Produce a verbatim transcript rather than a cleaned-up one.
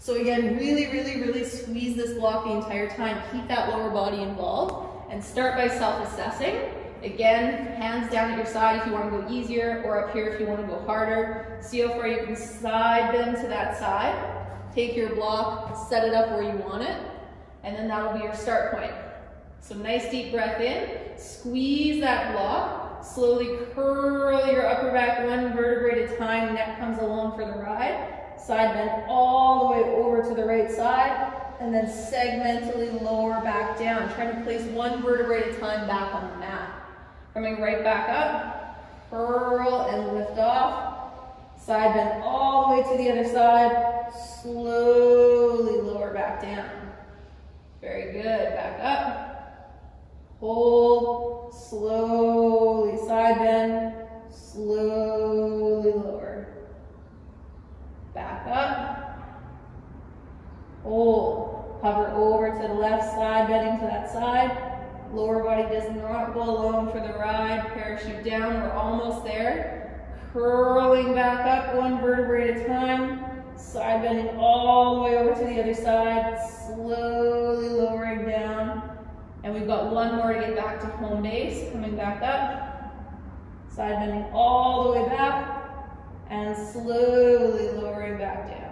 So again, really, really, really squeeze this block the entire time. Keep that lower body involved and start by self-assessing. Again, hands down at your side if you want to go easier, or up here if you want to go harder. See how far you can side bend to that side. Take your block, set it up where you want it, and then that'll be your start point. So nice deep breath in, squeeze that block, slowly curl your upper back one vertebrae at a time, neck comes along for the ride, side bend all the way over to the right side, and then segmentally lower back down. Try to place one vertebrae at a time back on the mat. Coming right back up, curl and lift off, side bend all the way to the other side, slowly lower back down. Very good, back up, hold, slowly side bend, slowly lower, back up, hold, hover over to the left side, bending to that side, lower body does not go alone for the ride, parachute down, we're almost there, curling back up one vertebrae at a time, side bending all the way over to the other side, slowly lowering down. And we've got one more to get back to home base. Coming back up, side bending all the way back, and slowly lowering back down.